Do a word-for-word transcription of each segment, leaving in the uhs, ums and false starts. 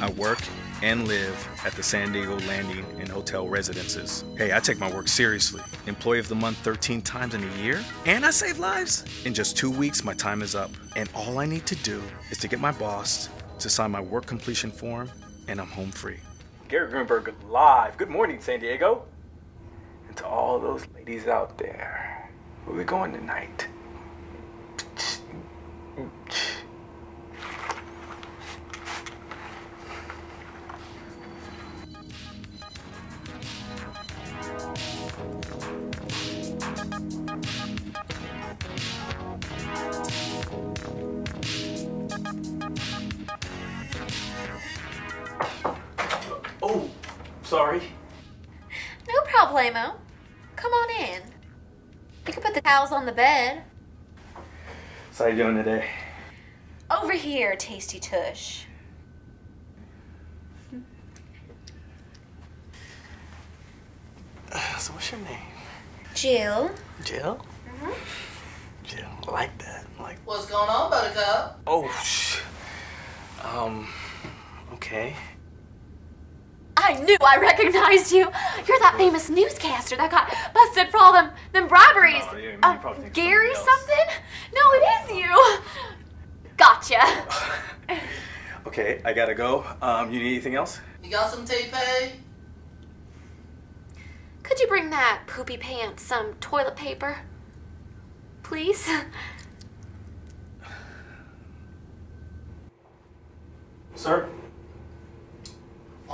I work and live at the San Diego Landing and Hotel Residences. Hey, I take my work seriously. Employee of the month thirteen times in a year, and I save lives. In just two weeks, my time is up, and all I need to do is to get my boss to sign my work completion form, and I'm home free. Gary Greenberg live. Good morning, San Diego. And to all those ladies out there, where we going tonight? Oh, sorry. No problemo. Come on in. You can put the towels on the bed. So how you doing today? Over here, tasty tush. Uh, so what's your name? Jill. Jill? Mm-hmm. Jill, I like that. I like. What's going on, Buttercup? Oh, shh. Um, okay. I knew I recognized you. You're that famous newscaster that got busted for all them, them briberies. No, yeah, um, probably Gary something, something? No, it is you. Gotcha. Okay, I gotta go. Um, you need anything else? You got some tape-pay? Could you bring that poopy pants some toilet paper, please? Sir?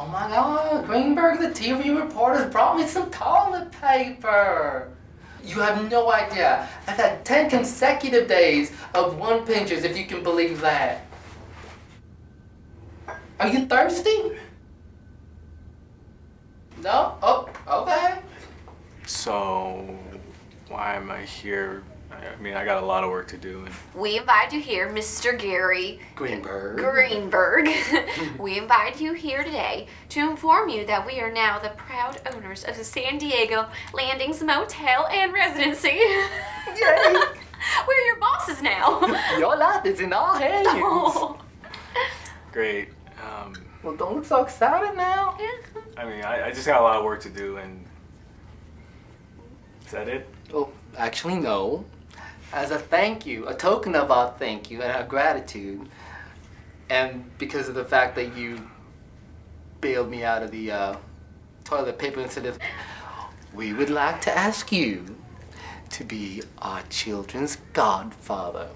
Oh my God, Greenberg, the T V reporter, brought me some toilet paper. You have no idea. I've had ten consecutive days of one pinches, if you can believe that. Are you thirsty? No? Oh, okay. So, why am I here? I mean, I got a lot of work to do. And we invite you here, Mister Gary Greenberg. Greenberg. We invite you here today to inform you that we are now the proud owners of the San Diego Landings Motel and Residency. Yay! We're your bosses now. Your life is in our hands. Oh. Great. Um, well, don't look so excited now. Yeah. I mean, I, I just got a lot of work to do, and is that it? Well, actually, no. As a thank you, a token of our thank you and our gratitude, and because of the fact that you bailed me out of the uh, toilet paper incident, we would like to ask you to be our children's godfather.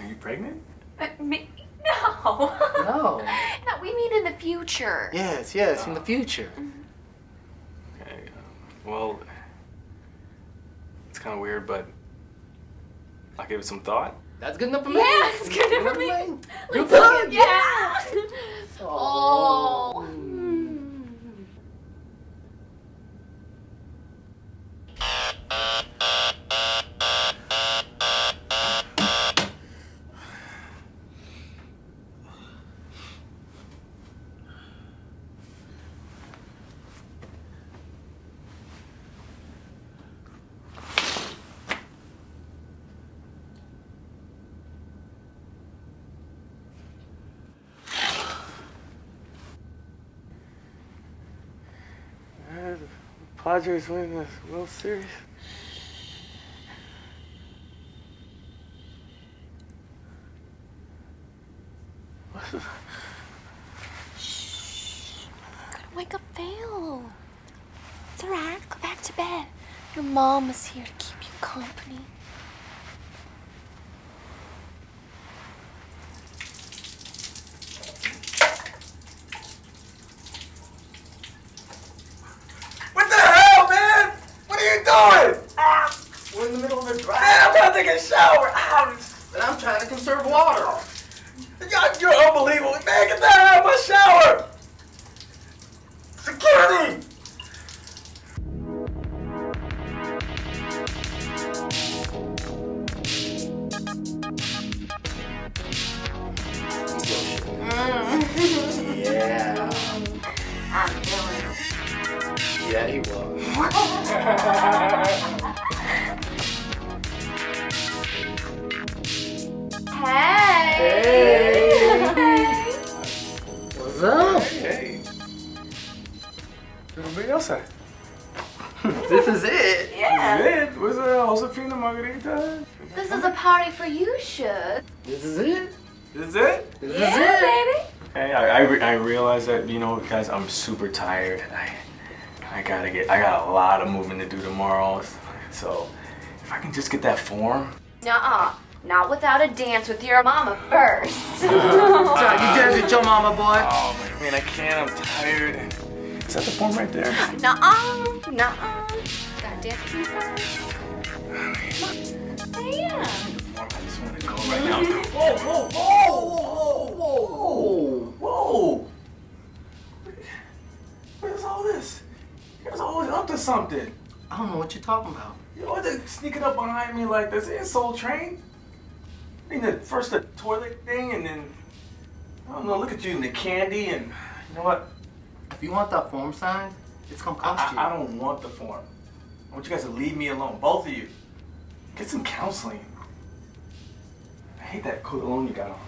Are you pregnant? Uh, me? No. No. No, we mean in the future. Yes, yes, oh. In the future. Mm-hmm. Okay, uh, well, kind of weird, but I'll give it some thought. That's good enough for me. Yeah, it's good, good enough for me. me. You're good. Yeah. Oh. Padres win the World Series. Shh. Gotta wake up Phil. It's alright, go back to bed. Your mom is here to keep you company. Shower. And I'm trying to conserve water. God, you're unbelievable. Man, get the hell out of my shower! Security! Mm. Yeah. I'm feeling it. Yeah, he was. y'all say? This is it. Yeah. This is it. What's that? Josefina Margarita? This is a party for you, Shug. This is it. This is it. This yeah, is it, baby. Hey, I, I, re I realize that, you know, guys, I'm super tired. I I gotta get. I got a lot of moving to do tomorrow. So if I can just get that form. Nuh-uh. Not without a dance with your mama first. uh, you dance with your mama, boy. Oh man, I, mean, I can't. I'm tired. Is that the form right there? Nuh-uh. Nuh-uh. Gotta dance with me first. Yeah. I just want to go right now. Whoa, whoa, whoa, whoa, whoa, whoa. What is all this? You guys are always up to something. I don't know what you're talking about. You're always sneaking up behind me like this. It's Soul Train. I mean, the, first the toilet thing, and then, I don't know, look at you and the candy, and you know what? If you want that form signed, it's gonna cost I, you. I don't want the form. I want you guys to leave me alone, both of you. Get some counseling. I hate that coat alone you got on.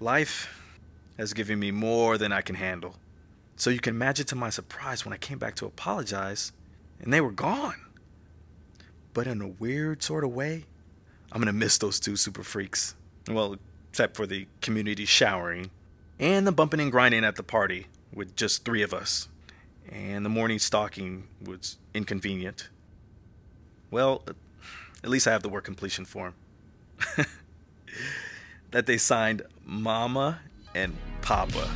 Life has given me more than I can handle. So you can imagine to my surprise when I came back to apologize and they were gone. But in a weird sort of way, I'm gonna miss those two super freaks. Well, except for the community showering and the bumping and grinding at the party with just three of us. And the morning stalking was inconvenient. Well, at least I have the work completion form. That they signed Mama and Papa.